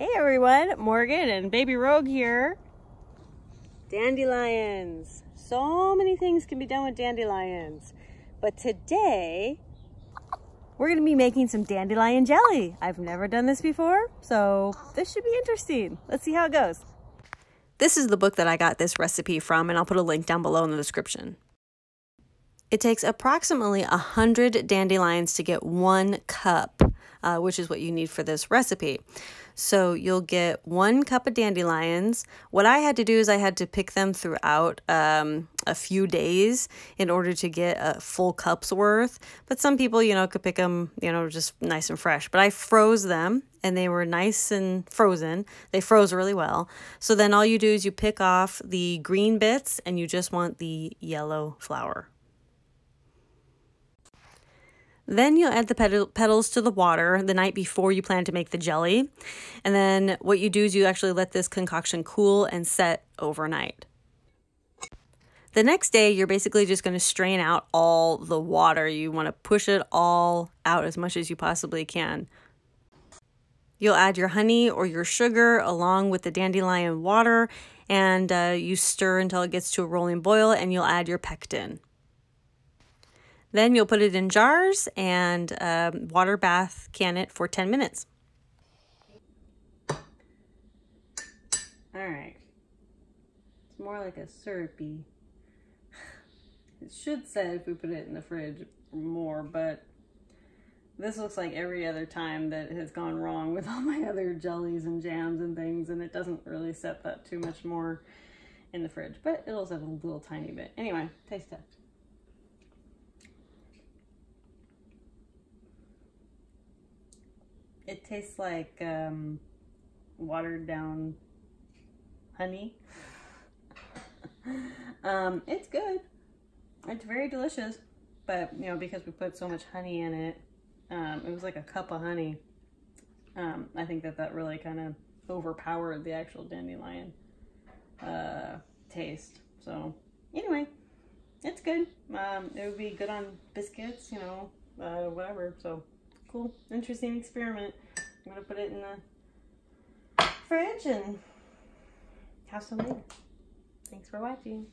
Hey everyone, Morgan and Baby Rogue here. Dandelions. So many things can be done with dandelions. But today, we're going to be making some dandelion jelly. I've never done this before, so this should be interesting. Let's see how it goes. This is the book that I got this recipe from, and I'll put a link down below in the description. It takes approximately 100 dandelions to get 1 cup. Which is what you need for this recipe. So you'll get 1 cup of dandelions. What I had to do is I had to pick them throughout a few days in order to get a full cup's worth. But some people, you know, could pick them, you know, just nice and fresh. But I froze them and they were nice and frozen. They froze really well. So then all you do is you pick off the green bits and you just want the yellow flower. Then you'll add the petals to the water the night before you plan to make the jelly. And then what you do is you actually let this concoction cool and set overnight. The next day, you're basically just going to strain out all the water. You want to push it all out as much as you possibly can. You'll add your honey or your sugar along with the dandelion water, and you stir until it gets to a rolling boil, and you'll add your pectin. Then you'll put it in jars and water bath can it for 10 minutes. All right. It's more like a syrupy. It should say if we put it in the fridge more, but this looks like every other time that has gone wrong with all my other jellies and jams and things, and it doesn't really set that too much more in the fridge, but it'll set a little tiny bit. Anyway, taste test. It tastes like watered down honey. It's good. It's very delicious, but you know, because we put so much honey in it, it was like a cup of honey. I think that really kind of overpowered the actual dandelion taste. So anyway, it's good. It would be good on biscuits, you know, whatever. So. Cool, interesting experiment. I'm gonna put it in the fridge and have some later. Thanks for watching.